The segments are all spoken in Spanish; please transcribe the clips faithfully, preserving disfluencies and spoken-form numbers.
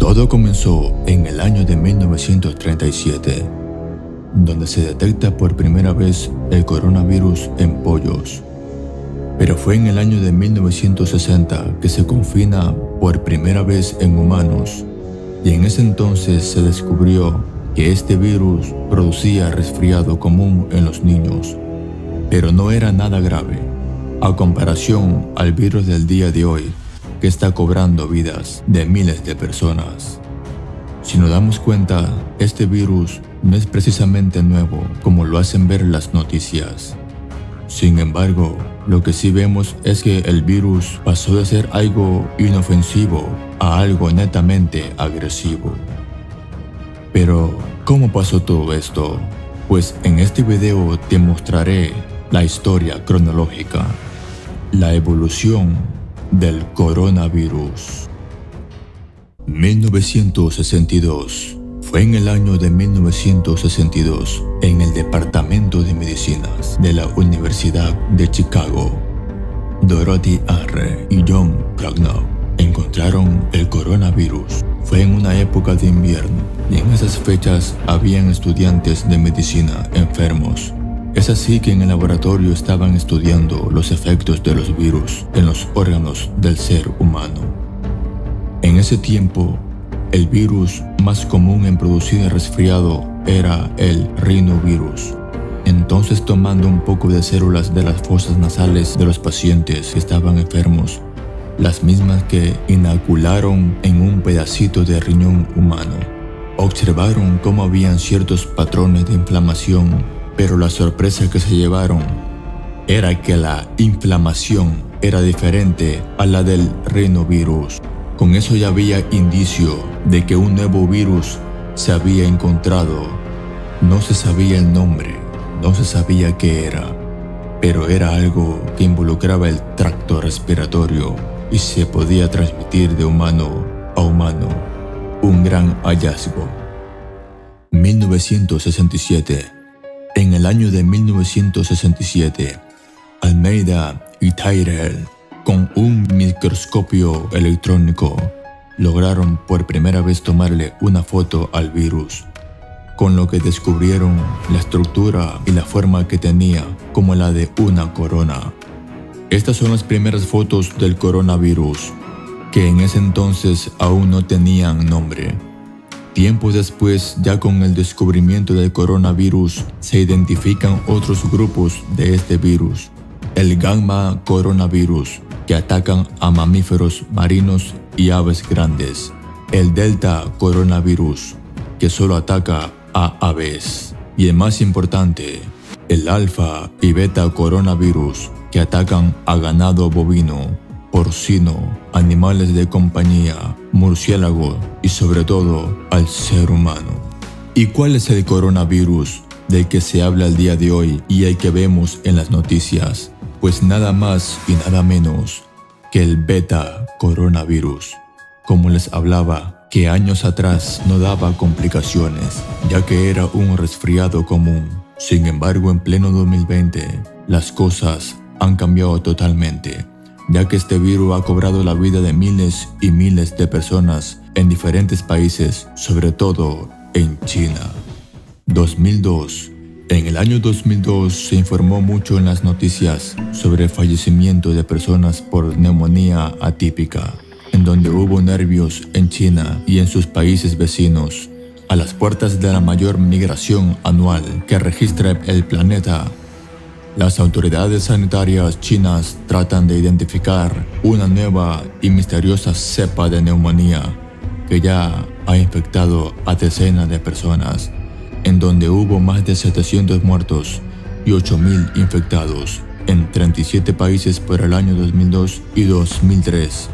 Todo comenzó en el año de mil novecientos treinta y siete, donde se detecta por primera vez el coronavirus en pollos. Pero fue en el año de mil novecientos sesenta que se confina por primera vez en humanos, y en ese entonces se descubrió que este virus producía resfriado común en los niños, pero no era nada grave, a comparación al virus del día de hoy, que está cobrando vidas de miles de personas. Si nos damos cuenta, este virus no es precisamente nuevo como lo hacen ver las noticias. Sin embargo, lo que sí vemos es que el virus pasó de ser algo inofensivo a algo netamente agresivo. Pero, ¿cómo pasó todo esto? Pues en este video te mostraré la historia cronológica, la evolución del coronavirus. mil novecientos sesenta y dos. Fue en el año de mil novecientos sesenta y dos, en el Departamento de Medicinas de la Universidad de Chicago, Dorothy R. y John Cracknow encontraron el coronavirus. Fue en una época de invierno, y en esas fechas habían estudiantes de medicina enfermos. Es así que en el laboratorio estaban estudiando los efectos de los virus en los órganos del ser humano. En ese tiempo, el virus más común en producir el resfriado era el rinovirus. Entonces, tomando un poco de células de las fosas nasales de los pacientes que estaban enfermos, las mismas que inocularon en un pedacito de riñón humano, observaron cómo habían ciertos patrones de inflamación. Pero la sorpresa que se llevaron era que la inflamación era diferente a la del rinovirus. Con eso ya había indicio de que un nuevo virus se había encontrado. No se sabía el nombre, no se sabía qué era, pero era algo que involucraba el tracto respiratorio y se podía transmitir de humano a humano. Un gran hallazgo. mil novecientos sesenta y siete. En el año de mil novecientos sesenta y siete, Almeida y Tyrell, con un microscopio electrónico, lograron por primera vez tomarle una foto al virus, con lo que descubrieron la estructura y la forma que tenía como la de una corona. Estas son las primeras fotos del coronavirus, que en ese entonces aún no tenían nombre. Tiempo después, ya con el descubrimiento del coronavirus, se identifican otros grupos de este virus. El gamma coronavirus, que atacan a mamíferos marinos y aves grandes. El delta coronavirus, que solo ataca a aves. Y el más importante, el alfa y beta coronavirus, que atacan a ganado bovino, porcino, animales de compañía, murciélago y sobre todo al ser humano. ¿Y cuál es el coronavirus del que se habla el día de hoy y el que vemos en las noticias? Pues nada más y nada menos que el beta coronavirus. Como les hablaba, que años atrás no daba complicaciones, ya que era un resfriado común. Sin embargo, en pleno dos mil veinte, las cosas han cambiado totalmente, ya que este virus ha cobrado la vida de miles y miles de personas en diferentes países, sobre todo en China. dos mil dos. En el año dos mil dos se informó mucho en las noticias sobre el fallecimiento de personas por neumonía atípica, en donde hubo nervios en China y en sus países vecinos, a las puertas de la mayor migración anual que registra el planeta. Las autoridades sanitarias chinas tratan de identificar una nueva y misteriosa cepa de neumonía que ya ha infectado a decenas de personas, en donde hubo más de setecientos muertos y ocho mil infectados en treinta y siete países por el año dos mil dos y dos mil tres.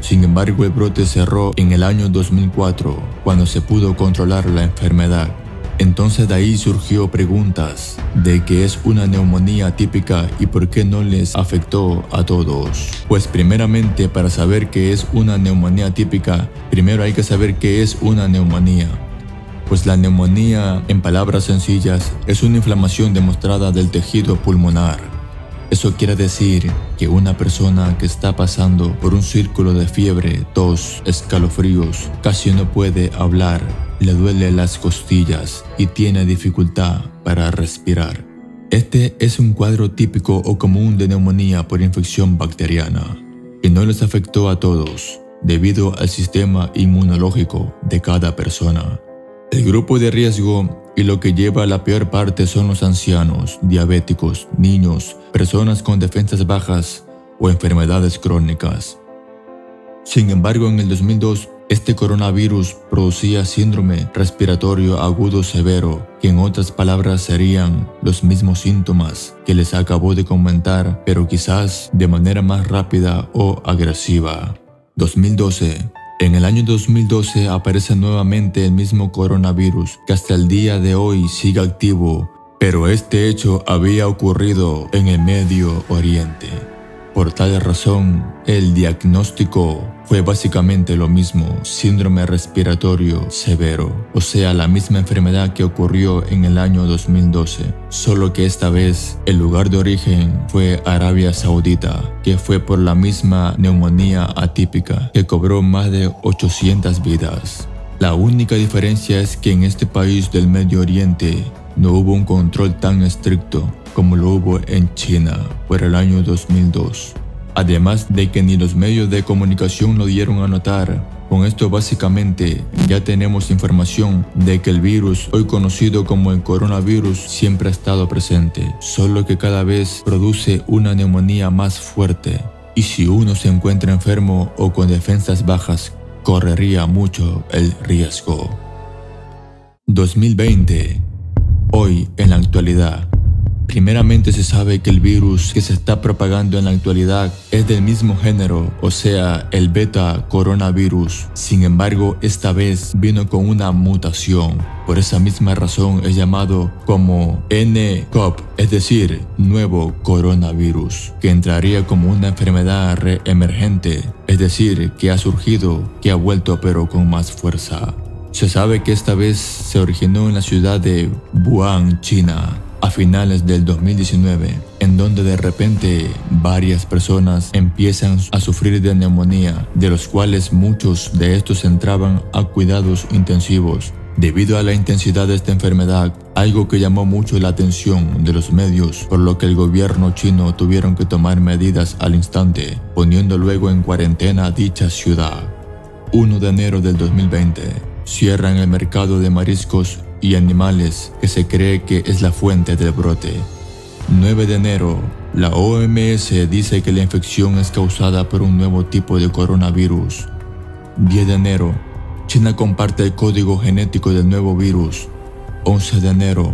Sin embargo, el brote cerró en el año dos mil cuatro, cuando se pudo controlar la enfermedad. Entonces de ahí surgió preguntas de qué es una neumonía atípica y por qué no les afectó a todos. Pues primeramente, para saber qué es una neumonía atípica, primero hay que saber qué es una neumonía. Pues la neumonía, en palabras sencillas, es una inflamación demostrada del tejido pulmonar. Eso quiere decir que una persona que está pasando por un círculo de fiebre, tos, escalofríos, casi no puede hablar, le duele las costillas y tiene dificultad para respirar. Este es un cuadro típico o común de neumonía por infección bacteriana, que no les afectó a todos, debido al sistema inmunológico de cada persona. El grupo de riesgo y lo que lleva a la peor parte son los ancianos, diabéticos, niños, personas con defensas bajas o enfermedades crónicas. Sin embargo, en el dos mil dos, este coronavirus producía síndrome respiratorio agudo severo, que en otras palabras serían los mismos síntomas que les acabo de comentar, pero quizás de manera más rápida o agresiva. dos mil doce. En el año dos mil doce aparece nuevamente el mismo coronavirus, que hasta el día de hoy sigue activo, pero este hecho había ocurrido en el Medio Oriente. Por tal razón, el diagnóstico fue básicamente lo mismo, síndrome respiratorio severo, o sea, la misma enfermedad que ocurrió en el año dos mil doce, solo que esta vez el lugar de origen fue Arabia Saudita, que fue por la misma neumonía atípica que cobró más de ochocientas vidas. La única diferencia es que en este país del Medio Oriente no hubo un control tan estricto como lo hubo en China por el año dos mil dos. Además de que ni los medios de comunicación lo dieron a notar, con esto básicamente ya tenemos información de que el virus, hoy conocido como el coronavirus, siempre ha estado presente, solo que cada vez produce una neumonía más fuerte. Y si uno se encuentra enfermo o con defensas bajas, correría mucho el riesgo. dos mil veinte. Hoy, en la actualidad. Primeramente se sabe que el virus que se está propagando en la actualidad es del mismo género, o sea, el beta coronavirus. Sin embargo, esta vez vino con una mutación. Por esa misma razón es llamado como N C O V, es decir, nuevo coronavirus, que entraría como una enfermedad reemergente, es decir, que ha surgido, que ha vuelto pero con más fuerza. Se sabe que esta vez se originó en la ciudad de Wuhan, China, a finales del dos mil diecinueve, en donde de repente varias personas empiezan a sufrir de neumonía, de los cuales muchos de estos entraban a cuidados intensivos. Debido a la intensidad de esta enfermedad, algo que llamó mucho la atención de los medios, por lo que el gobierno chino tuvieron que tomar medidas al instante, poniendo luego en cuarentena dicha ciudad. uno de enero del dos mil veinte, cierran el mercado de mariscos y animales que se cree que es la fuente del brote. nueve de enero, la O M S dice que la infección es causada por un nuevo tipo de coronavirus. diez de enero, China comparte el código genético del nuevo virus. once de enero,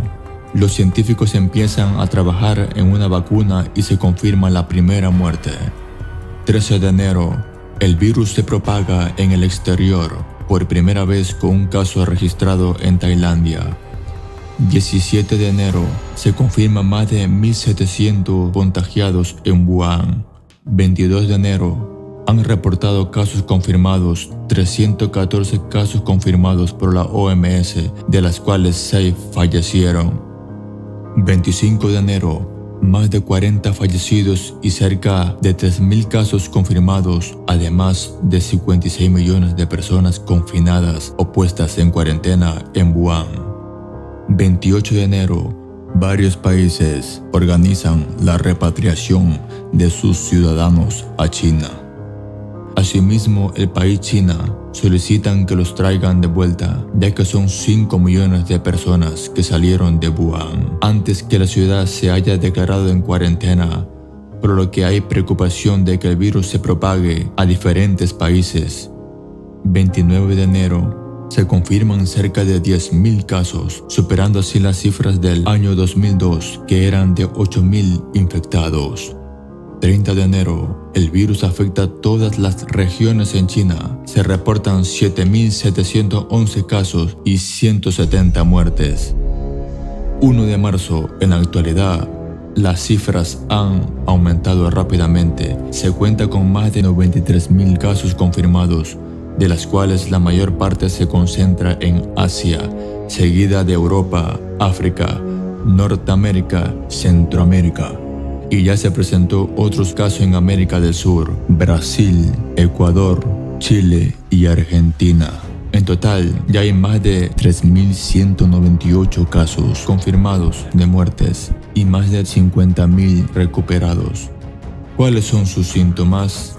los científicos empiezan a trabajar en una vacuna y se confirma la primera muerte. trece de enero, el virus se propaga en el exterior, por primera vez con un caso registrado en Tailandia. diecisiete de enero, se confirman más de mil setecientos contagiados en Wuhan. veintidós de enero, han reportado casos confirmados, trescientos catorce casos confirmados por la O M S, de las cuales seis fallecieron. veinticinco de enero, más de cuarenta fallecidos y cerca de tres mil casos confirmados, además de cincuenta y seis millones de personas confinadas o puestas en cuarentena en Wuhan. veintiocho de enero, varios países organizan la repatriación de sus ciudadanos a China. Asimismo, el país China solicitan que los traigan de vuelta, ya que son cinco millones de personas que salieron de Wuhan antes que la ciudad se haya declarado en cuarentena, por lo que hay preocupación de que el virus se propague a diferentes países. veintinueve de enero, se confirman cerca de diez mil casos, superando así las cifras del año dos mil dos, que eran de ocho mil infectados. treinta de enero, el virus afecta a todas las regiones en China. Se reportan siete mil setecientos once casos y ciento setenta muertes. uno de marzo, en la actualidad, las cifras han aumentado rápidamente. Se cuenta con más de noventa y tres mil casos confirmados, de las cuales la mayor parte se concentra en Asia, seguida de Europa, África, Norteamérica, Centroamérica. y ya se presentó otros casos en América del Sur, Brasil, Ecuador, Chile y Argentina. En total, ya hay más de tres mil ciento noventa y ocho casos confirmados de muertes y más de cincuenta mil recuperados. ¿Cuáles son sus síntomas?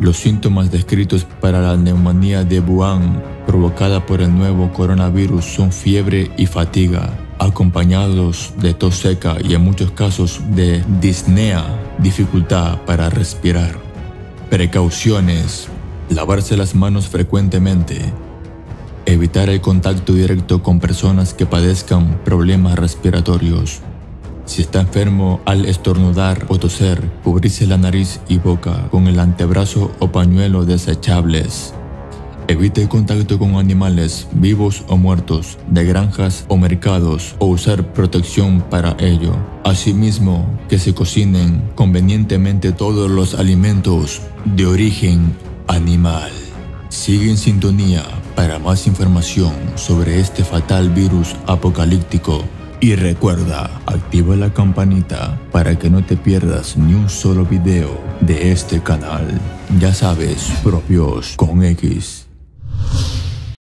Los síntomas descritos para la neumonía de Wuhan provocada por el nuevo coronavirus son fiebre y fatiga, acompañados de tos seca y en muchos casos de disnea, dificultad para respirar. Precauciones: lavarse las manos frecuentemente, evitar el contacto directo con personas que padezcan problemas respiratorios. Si está enfermo, al estornudar o toser, cubrirse la nariz y boca con el antebrazo o pañuelo desechables. Evite el contacto con animales vivos o muertos de granjas o mercados o usar protección para ello. Asimismo, que se cocinen convenientemente todos los alimentos de origen animal. Sigue en sintonía para más información sobre este fatal virus apocalíptico. Y recuerda, activa la campanita para que no te pierdas ni un solo video de este canal. Ya sabes, Propios con X.